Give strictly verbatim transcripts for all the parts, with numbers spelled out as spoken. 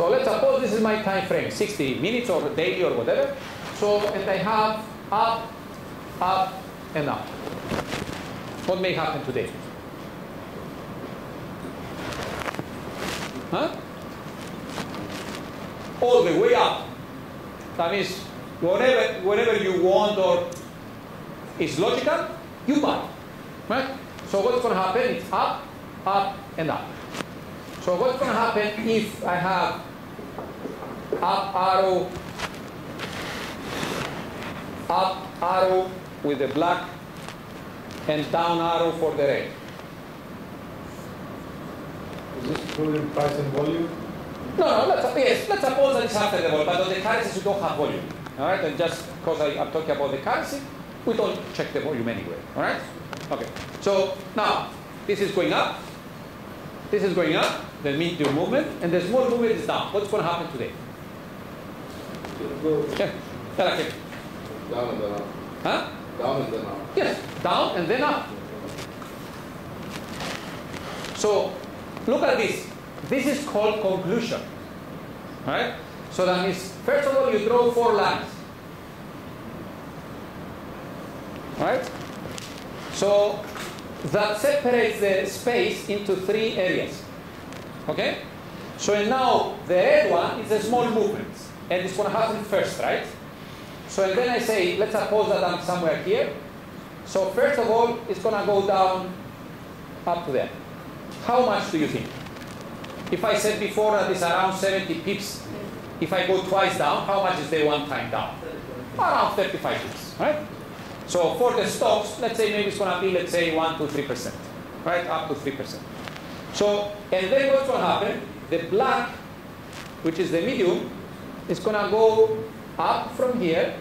So let's suppose this is my time frame, sixty minutes or daily or whatever. So, and I have up, up, and up. What may happen today? Huh? All the way up. That means whenever, whenever you want or it's logical, you buy. Right? So what's going to happen? It's up, up, and up. So what's going to happen if I have up arrow, up arrow with the black and down arrow for the red? Is this including price and volume? No, no, let's, yes, let's suppose that it's after the volume, but on the currencies you don't have volume. All right, and just because I'm talking about the currency, we don't check the volume anyway. All right? Okay. So now, this is going up. This is going up, the medium movement, and the small movement is down. What's going to happen today? Okay. Down and then up. Huh? Down and then up. Yes, down and then up. So look at this. This is called conclusion. All right? So that means, first of all, you draw four lines. All right? So that separates the space into three areas. Okay? So and now the red one is a small movement. And it's going to happen first, right? So and then I say, let's suppose that I'm somewhere here. So first of all, it's going to go down up to there. How much do you think? If I said before that it's around seventy pips, if I go twice down, how much is the one time down? Around thirty-five pips, right? So for the stocks, let's say maybe it's going to be, let's say, one to three percent, right? Up to three percent. So, and then what's going to happen? The black, which is the medium, is going to go up from here.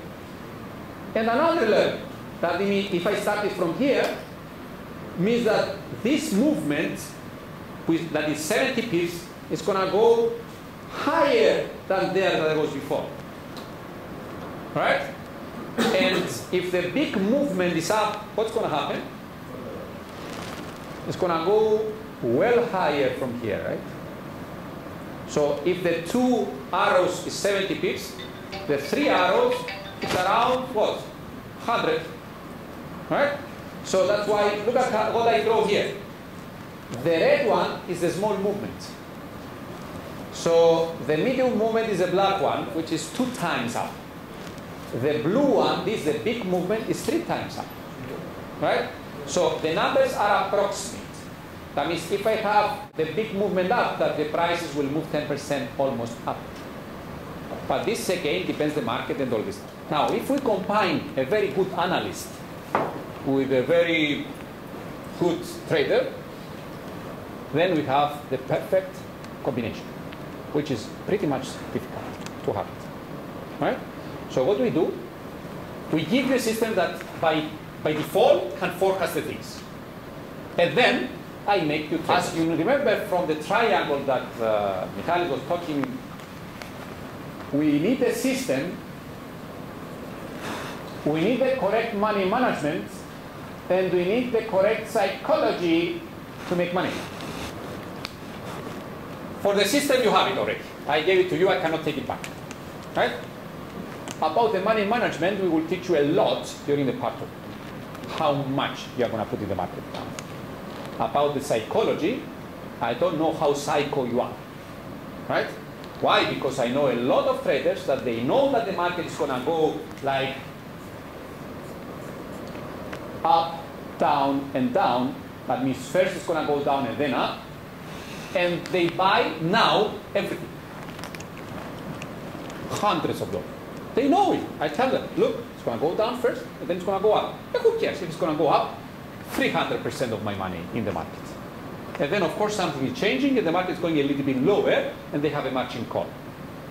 And another level, that if I start it from here, means that this movement, with, that is seventy pips, is going to go higher than there that it was before. Right? And if the big movement is up, what's going to happen? It's going to go well higher from here, right? So if the two arrows is seventy pips, the three arrows is around what? one hundred, right? So that's why, look at what I draw here. The red one is the small movement. So the medium movement is the black one, which is two times up. The blue one, this is the big movement, is three times up, right? So the numbers are approximate. That means if I have the big movement up, that the prices will move ten percent almost up. But this again depends on the market and all this. Now, if we combine a very good analyst with a very good trader, then we have the perfect combination, which is pretty much difficult to have it, right? So what do we do? We give you a system that by, by default can forecast the things. And then I make you trade. As you remember from the triangle that uh, Michalis was talking, we need a system, we need the correct money management, and we need the correct psychology to make money. For the system, you have it already. I gave it to you, I cannot take it back, right? About the money management, we will teach you a lot during the part two. How much you are going to put in the market. About the psychology, I don't know how psycho you are. Right? Why? Because I know a lot of traders that they know that the market is going to go like up, down, and down. That means first it's going to go down and then up. And they buy now everything. Hundreds of dollars. They know it. I tell them, look, it's going to go down first, and then it's going to go up. And who cares if it's going to go up? three hundred percent of my money in the market. And then, of course, something is changing, and the market is going a little bit lower, and they have a matching call.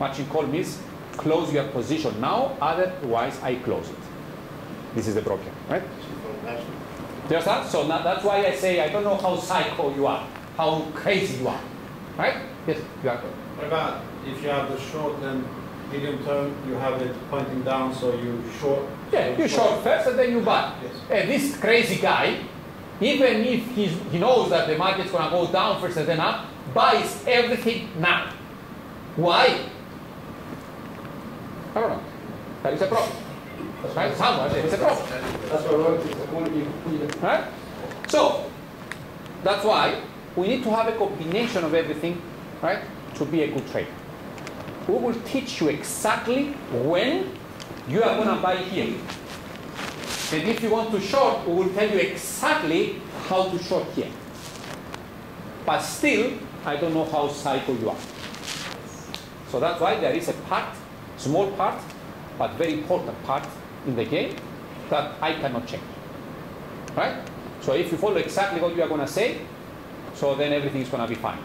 Matching call means close your position now, otherwise I close it. This is the problem, right? There's that. So now, that's why I say I don't know how psycho you are, how crazy you are, right? Yes, you are. What about if you have the short and medium term, you have it pointing down, so you short. Yeah, so you short, short first and then you buy. Yes. And this crazy guy, even if he's, he knows that the market's going to go down first and then up, buys everything now. Why? I don't know. There is a problem. Right? Somewhere there is a problem. That's why, right? So that's why we need to have a combination of everything, right, to be a good trader. We will teach you exactly when you are going to buy here. And if you want to short, we will tell you exactly how to short here. But still, I don't know how psycho you are. So that's why there is a part, small part, but very important part in the game that I cannot change. Right? So if you follow exactly what you are going to say, so then everything is going to be fine.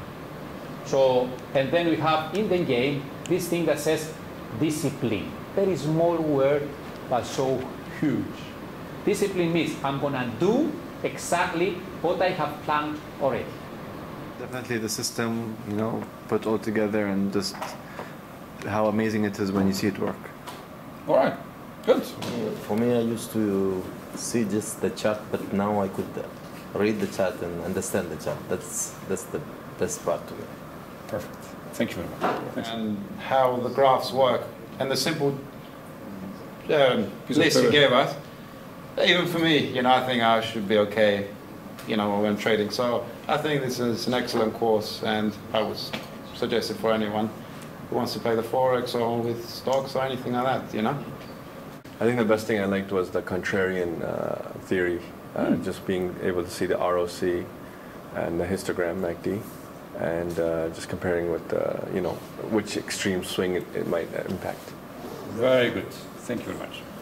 So, and then we have in the game this thing that says discipline. Very small word, but so huge. Discipline means I'm going to do exactly what I have planned already. Definitely the system, you know, put all together, and just how amazing it is when you see it work. All right, good. For me, I used to see just the chart, but now I could read the chart and understand the chart. That's, that's the best part of it. Perfect. Thank you very much. Thanks. And how the graphs work and the simple um, list you gave us, even for me, you know, I think I should be okay, you know, when trading. So I think this is an excellent course, and I would suggest it for anyone who wants to play the Forex or with stocks or anything like that, you know. I think the best thing I liked was the contrarian uh, theory, uh, mm. just being able to see the R O C and the histogram, M A C D. And uh, just comparing with, uh, you know, which extreme swing it, it might impact. Very good. Thank you very much.